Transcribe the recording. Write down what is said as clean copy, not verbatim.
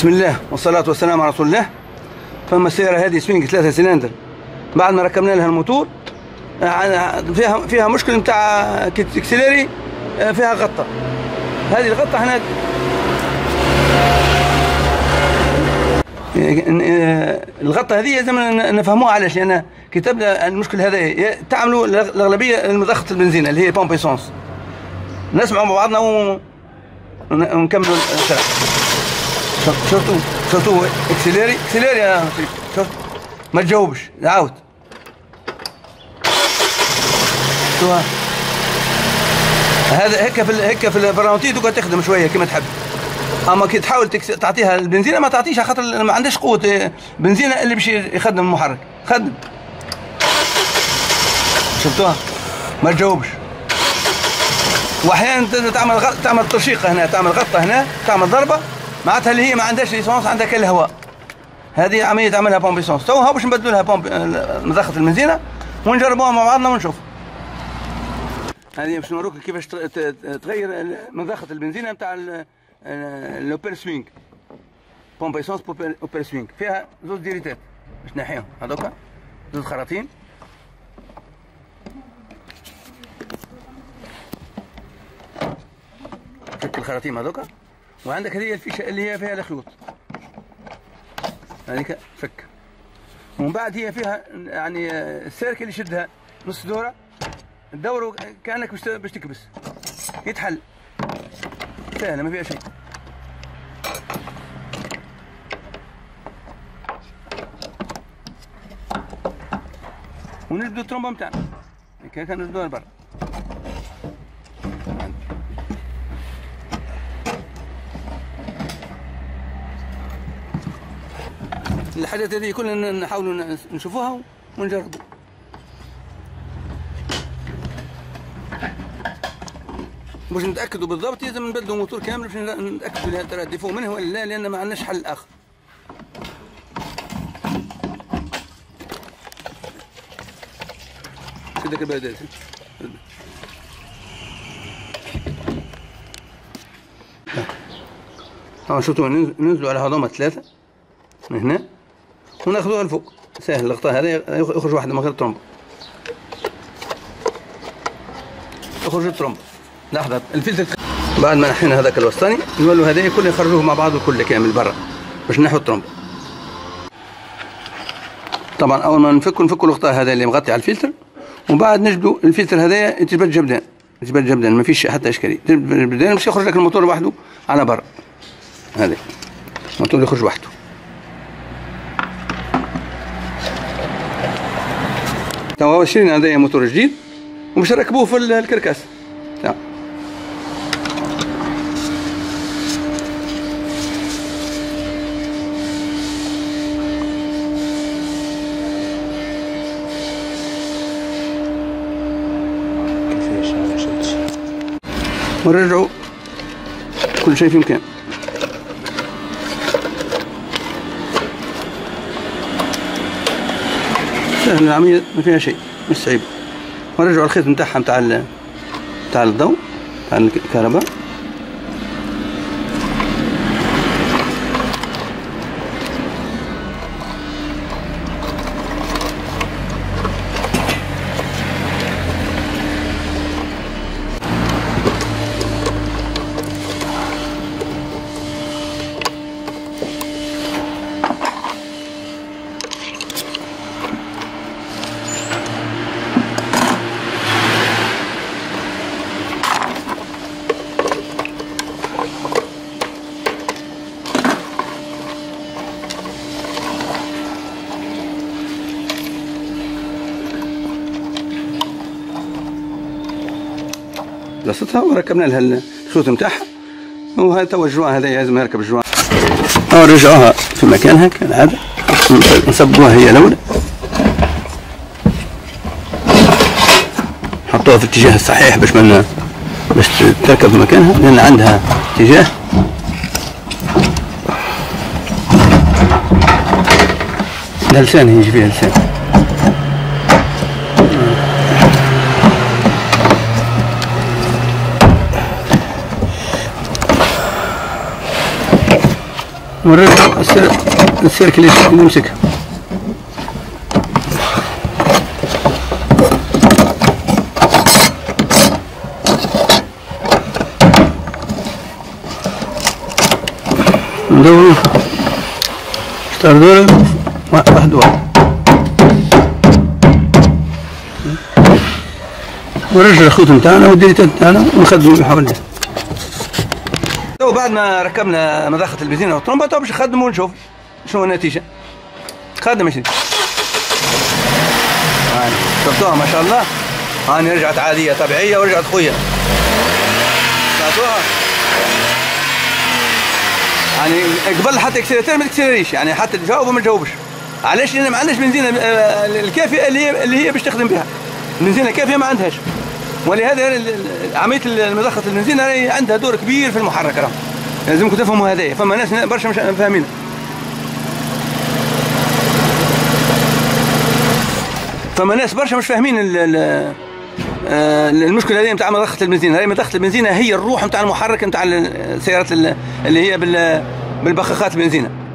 بسم الله والصلاة والسلام على رسول الله. فالمسيرة هذه سوينج 3 سلندر، بعد ما ركبنا لها الموتور فيها مشكل نتاع اكسليري، فيها غطة. هذه الغطة هنا الغطة هذه لازم نفهموها، علاش؟ لأن كي تبدا المشكل هذا تعملوا الأغلبية المضخة البنزين اللي هي بومب ايسونس. نسمعوا مع بعضنا ونكملوا الشرح. شفتوا اكسليري يا سيدي، شفت؟ ما تجاوبش، عاود. شفتوها؟ هذا هكا في الفرانتي دوكا تخدم شوية كما تحب. اما كي تحاول تعطيها البنزينه ما تعطيش، خاطر ما عندهاش قوه بنزينه اللي باش يخدم المحرك. خدم، شفتوها؟ ما تجاوبش. واحيانا تعمل ترشيقه هنا، تعمل غطه هنا، تعمل ضربه، معناتها اللي هي ما عندهاش ليسونس، عندها كل هواء. هذه عمليه تعملها بومبيسونس. توها باش نبدلو لها مضخه البنزينه ونجربوها مع بعضنا ونشوف. هذه باش نوروك كيفاش تغير مضخه البنزينه نتاع الاوبر سوينغ، بومب ايسونس اوبر سوينغ. فيها زوج ديريتات باش نحيهم، هذوكا زوج خراطيم. فك الخراطيم هذوكا، وعندك هذه الفيشه اللي هي فيها الخيوط، هذيك فك. ومن بعد هي فيها يعني السيركل اللي يشدها نص دوره، تدور كانك باش تكبس، يتحل سهلة ما فيها شيء. ونجبدو الترومبة متاعنا هكاكا، نجبدوها لبرا. الحاجات هذه كلنا نحاولوا نشوفوها ونجربو. باش نتاكدوا بالضبط لازم نبدلوا الموتور كامل باش نتاكدوا ترى الديفو منه ولا لا، لان ما عندناش حل اخر. شدك البلدات ها، شفتوا؟ ننزلوا على هذوما ثلاثه من هنا وناخذوها لفوق، ساهل. الغطاء هذا يخرج واحد من غير الطرمبه، يخرج الطرمبه. لحظة، الفلتر بعد ما نحينا هذاك الوسطاني نولوا هذايا كله نخرجوه مع بعضه كله كامل برا باش نحو الطرمبة. طبعا أول ما نفكوا الغطاء هذا اللي مغطي على الفلتر، ومن بعد نجبدوا الفلتر هذايا يتجبد جبدان، يتجبد جبدان ما فيش حتى إشكالية، يتجبد جبدان باش يخرج لك الموتور وحده على برا. هذا الموتور يخرج وحده. توا شرينا هذايا موتور جديد وباش نركبوه في الكركاس. ونرجعوا كل شيء في مكان. سهل العملية، ما فيها شيء، مش صعيبة. ونرجعوا الخيط نتاعها نتاع الضوء نتاع الكهرباء. لصتها وركبنا لها الخيوط نتاعها، وهذا توا الجوان هذا لازم يركب الجوان. نرجعوها في مكانها كالعاده، نصبوها هي الاولى، نحطوها في الاتجاه الصحيح باش تركب في مكانها، لان عندها اتجاه. ده لسان يجي فيها لسان. ونرجع السيركل ونمسكها. ندور شطر دورة واحد واحد ونرجع الخيط نتاعنا والديريتات نتاعنا ونخدمو بحوالنا. تو بعد ما ركبنا مضخة البنزين والطرمبة تو باش نخدمو ونشوف شنو النتيجة. خدم يا سيدي. هاني شفتوها ما شاء الله، هاني رجعت عادية طبيعية ورجعت خوية. شفتوها؟ يعني قبل حتى اكسلراتير ما تكسلريش، يعني حتى تجاوب وما تجاوبش. علاش؟ لأن ما عندناش بنزينة الكافية اللي هي باش تخدم بها. البنزينة كافية ما عندهاش، ولهذا عملية مضخة البنزين عندها دور كبير في المحرك. راه لازمكم تفهموا هذايا، فما ناس برشا مش فاهمينها. فما ناس برشا مش فاهمين المشكلة هذه نتاع مضخة البنزين. هذه مضخة البنزين هي الروح نتاع المحرك نتاع السيارات اللي هي بالبخاخات البنزينة.